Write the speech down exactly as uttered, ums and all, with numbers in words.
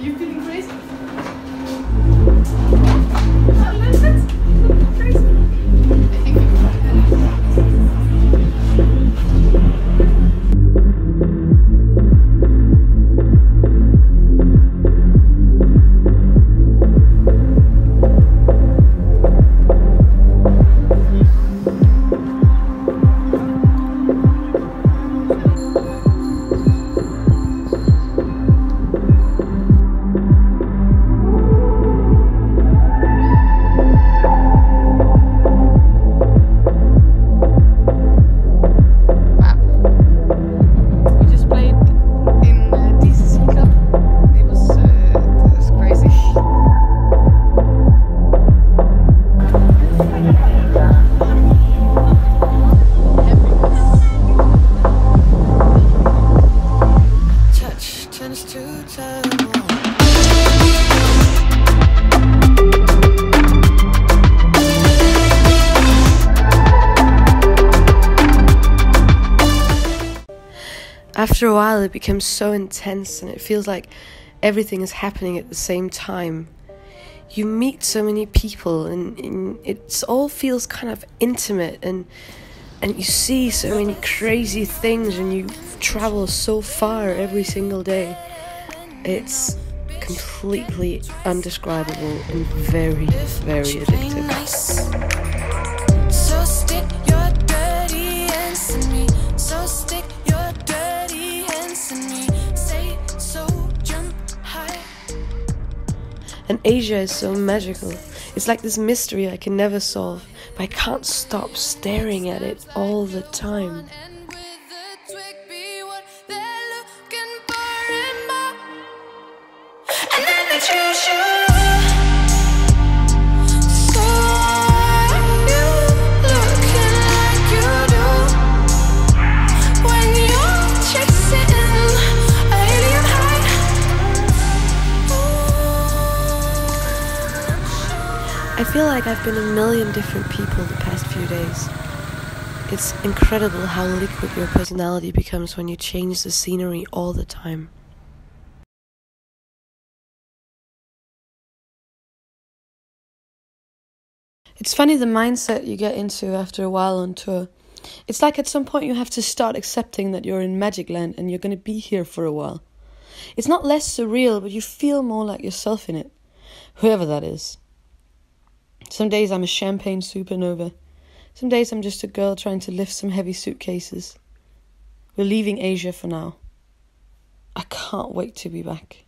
You feeling crazy? A little bit? Crazy? I think you can After a while it becomes so intense and it feels like everything is happening at the same time. You meet so many people and, and it all feels kind of intimate and and you see so many crazy things and you travel so far every single day. It's completely undescribable and very, very addictive. So stick your dirty hands in me. So stick your dirty hands in me. Say so, jump high. And Asia is so magical. It's like this mystery I can never solve, but I can't stop staring at it all the time. I feel like I've been a million different people the past few days. It's incredible how liquid your personality becomes when you change the scenery all the time. It's funny the mindset you get into after a while on tour. It's like at some point you have to start accepting that you're in Magic Land and you're going to be here for a while. It's not less surreal, but you feel more like yourself in it, whoever that is. Some days I'm a champagne supernova. Some days I'm just a girl trying to lift some heavy suitcases. We're leaving Asia for now. I can't wait to be back.